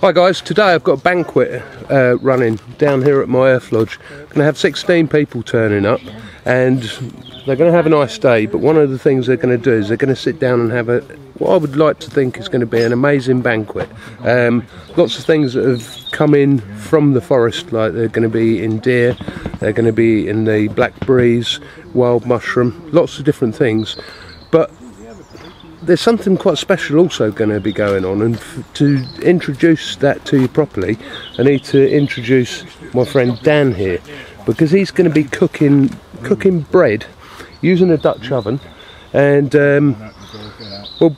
Hi guys, today I've got a banquet running down here at my Earth Lodge. I'm going to have 16 people turning up and they're going to have a nice day, but one of the things they're going to do is they're going to sit down and have a, what I would like to think is going to be an amazing banquet. Lots of things that have come in from the forest, like they're going to be eating deer, they're going to be eating the blackberries, wild mushroom, lots of different things. But there's something quite special also going to be going on, and to introduce that to you properly I need to introduce my friend Dan here, because he's going to be cooking bread using a Dutch oven. And well,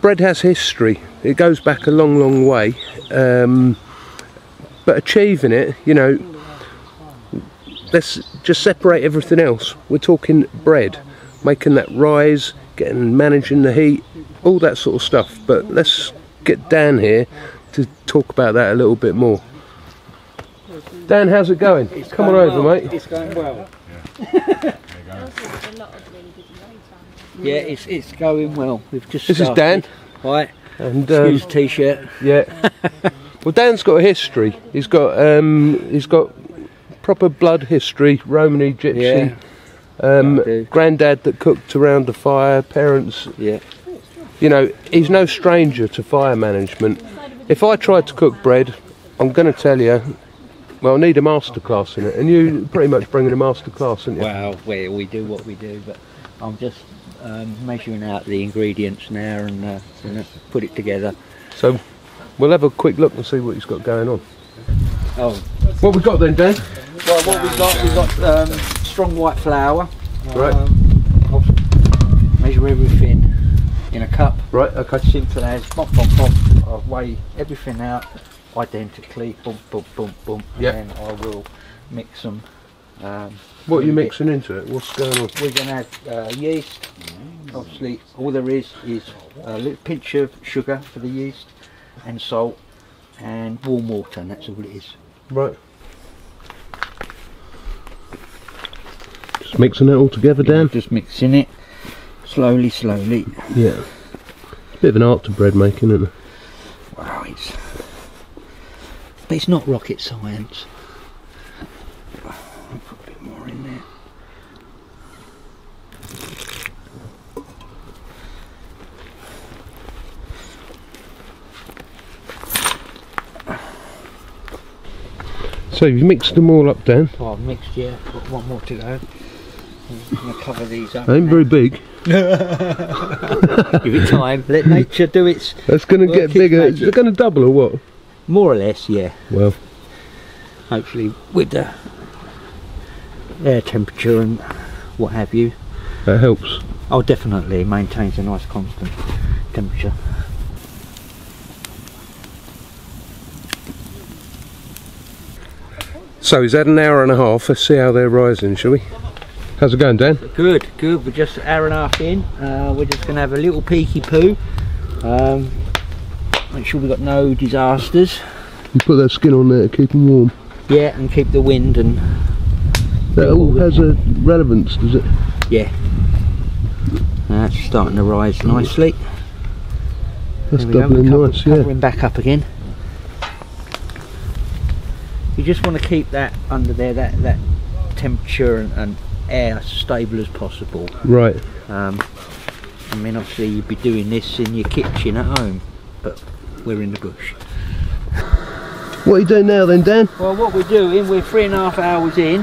bread has history, it goes back a long way, but achieving it, you know, let's just separate everything else. We're talking bread, making that rise, and managing the heat, all that sort of stuff. But let's get Dan here to talk about that a little bit more. Dan, how's it going? Come on over, mate. It's going well. Yeah, it's going well. We've just started. This is Dan. Right. And excuse the t-shirt. Yeah. Well, Dan's got a history. He's got proper blood history, Romany Gypsy. Yeah. Granddad that cooked around the fire, parents, yeah. You know, he's no stranger to fire management. If I tried to cook bread, I'm going to tell you, well, I need a masterclass in it, and you pretty much bring in a masterclass, aren't you? Well, we do what we do, but I'm just measuring out the ingredients now and put it together. So we'll have a quick look and see what he's got going on. Oh, what we got then, Dan? Well, what we got strong white flour. Right. I'll measure everything in a cup. Right. Okay. Simple as. Bump, bump, bump. I'll weigh everything out identically. Bump, bump, bump, bump. Yep. And then I will mix them. What are you mixing into it? What's going on? We're going to add yeast. Obviously, all there is a little pinch of sugar for the yeast, and salt, and warm water, and that's all it is. Right. Just mixing it all together, Dan? Just mixing it slowly. Yeah. It's a bit of an art to bread making, isn't it? Wow, but it's not rocket science. I'll put a bit more in there. So you've mixed them all up, Dan? Oh, I've mixed, yeah. Got one more to go. I'm going to cover these up. They ain't very big. Give it time. Let nature do its. That's going to get bigger. Is it going to double or what? More or less, yeah. Well, hopefully with the air temperature and what have you. That helps. Oh, definitely. It maintains a nice constant temperature. So he's had an hour and a half. Let's see how they're rising, shall we? How's it going, Dan? Good, good. We're just an hour and a half in. We're just going to have a little peeky poo. Make sure we've got no disasters. You put that skin on there to keep them warm. Yeah, and keep the wind and... That all has a relevance, does it? Yeah. That's starting to rise nicely. That's doubling nice, yeah. Covering back up again. You just want to keep that under there, that temperature and air stable as possible. Right. I mean, obviously you'd be doing this in your kitchen at home, but we're in the bush. What are you doing now then, Dan? Well, what we're doing, we're 3.5 hours in.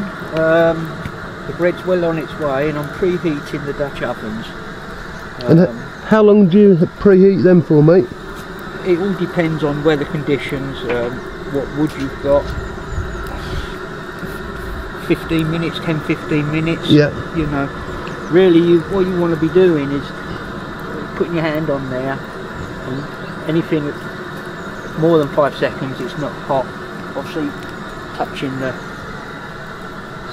The bread's well on its way, and I'm preheating the Dutch ovens. And how long do you preheat them for, mate? It all depends on weather conditions, what wood you've got. 15 minutes, 10-15 minutes, yeah. You know, really what you want to be doing is putting your hand on there, and anything more than 5 seconds, it's not hot. Obviously touching the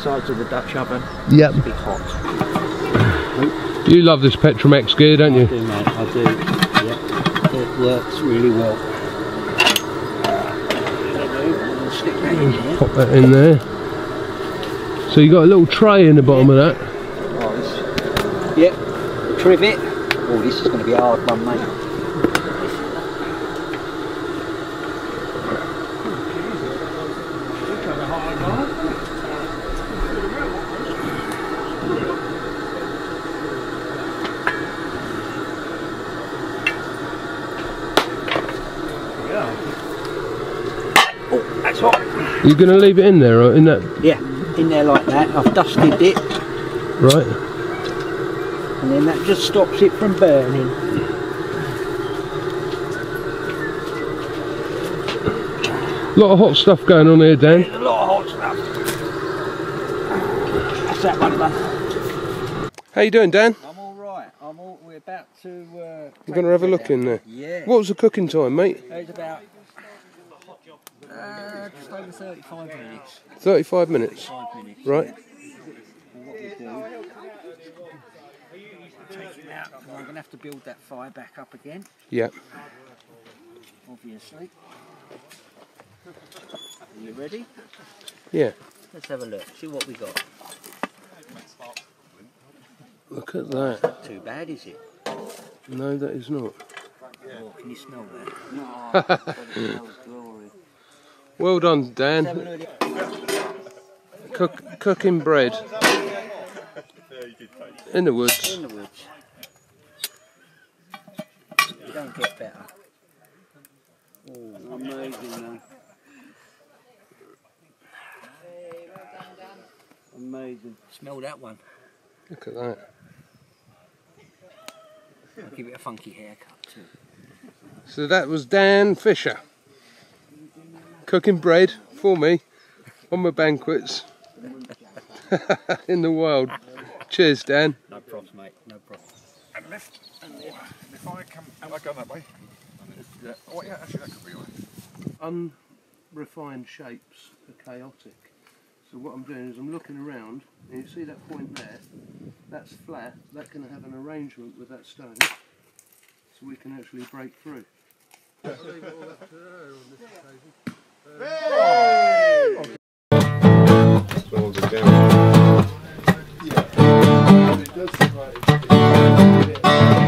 sides of the Dutch oven, yep. It's a bit hot. You love this Petromex gear, don't you? I do, mate, I do, yeah. It works really well. Stick that in there. Pop that in there. So you got a little tray in the bottom, yeah, of that. Nice. Yep. Yeah. Trivet. Oh, this is going to be a hard one, mate. Yeah. Oh, that's hot. Are you going to leave it in there, or in that? Yeah, in there like that. I've dusted it. Right. And then that just stops it from burning. A lot of hot stuff going on here, Dan. There's a lot of hot stuff. That's that one done. How you doing, Dan? I'm all right. We're about to. We're going to have a look in there. Yeah. What was the cooking time, mate? It was about just over 35 minutes. 35 minutes. 35 minutes. Right. Take it out. I'm going to have to build that fire back up again. Yeah. Obviously. Are you ready? Yeah. Let's have a look, see what we got. Look at that. It's not too bad, is it? No, that is not. Oh, can you smell that? No, smells glory. Well done, Dan. Cooking bread. In the woods. In the woods. You don't get better. Oh, amazing, man. Amazing. Smell that one. Look at that. I'll give it a funky haircut too. So that was Dan Fisher. Cooking bread for me on my banquets in the wild. Cheers, Dan. No props, mate. No props. And left. And if I come, am I going that way? Yeah. Oh yeah, actually that could be right. Unrefined shapes are chaotic. So what I'm doing is I'm looking around, and you see that point there, that's flat, that's going to have an arrangement with that stone, so we can actually break through. I'll leave it all up to her on this occasion. That's the ones that are down. Yeah. It does look like it's a bit.